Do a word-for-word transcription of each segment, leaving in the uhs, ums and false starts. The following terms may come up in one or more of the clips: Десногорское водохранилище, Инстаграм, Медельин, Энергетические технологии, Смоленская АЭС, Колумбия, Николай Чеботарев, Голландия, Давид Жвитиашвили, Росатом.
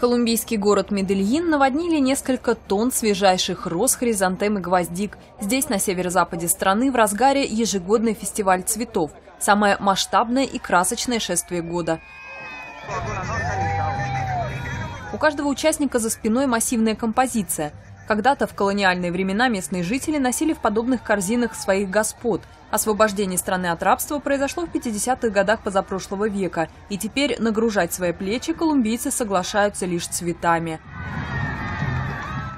Колумбийский город Медельин наводнили несколько тонн свежайших роз, хризантем и гвоздик. Здесь, на северо-западе страны, в разгаре ежегодный фестиваль цветов. Самое масштабное и красочное шествие года. У каждого участника за спиной массивная композиция. Когда-то в колониальные времена местные жители носили в подобных корзинах своих господ. Освобождение страны от рабства произошло в пятидесятых годах позапрошлого века. И теперь нагружать свои плечи колумбийцы соглашаются лишь цветами.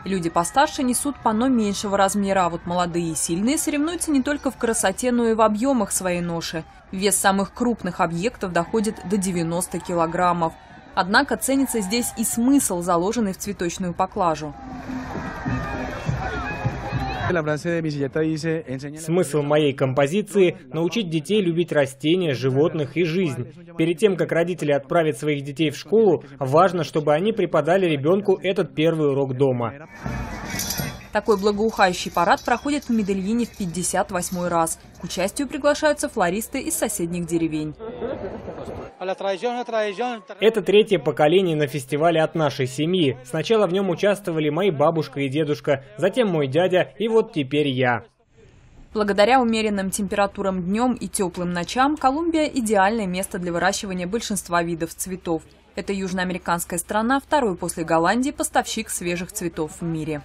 Люди постарше несут панно меньшего размера, а вот молодые и сильные соревнуются не только в красоте, но и в объемах своей ноши. Вес самых крупных объектов доходит до девяноста килограммов. Однако ценится здесь и смысл, заложенный в цветочную поклажу. Смысл моей композиции – научить детей любить растения, животных и жизнь. Перед тем, как родители отправят своих детей в школу, важно, чтобы они преподали ребенку этот первый урок дома. Такой благоухающий парад проходит в Медельине в пятьдесят восьмой раз. К участию приглашаются флористы из соседних деревень. Это третье поколение на фестивале от нашей семьи. Сначала в нем участвовали мои бабушка и дедушка, затем мой дядя и вот теперь я. Благодаря умеренным температурам днем и теплым ночам Колумбия – идеальное место для выращивания большинства видов цветов. Это южноамериканская страна, второй после Голландии поставщик свежих цветов в мире.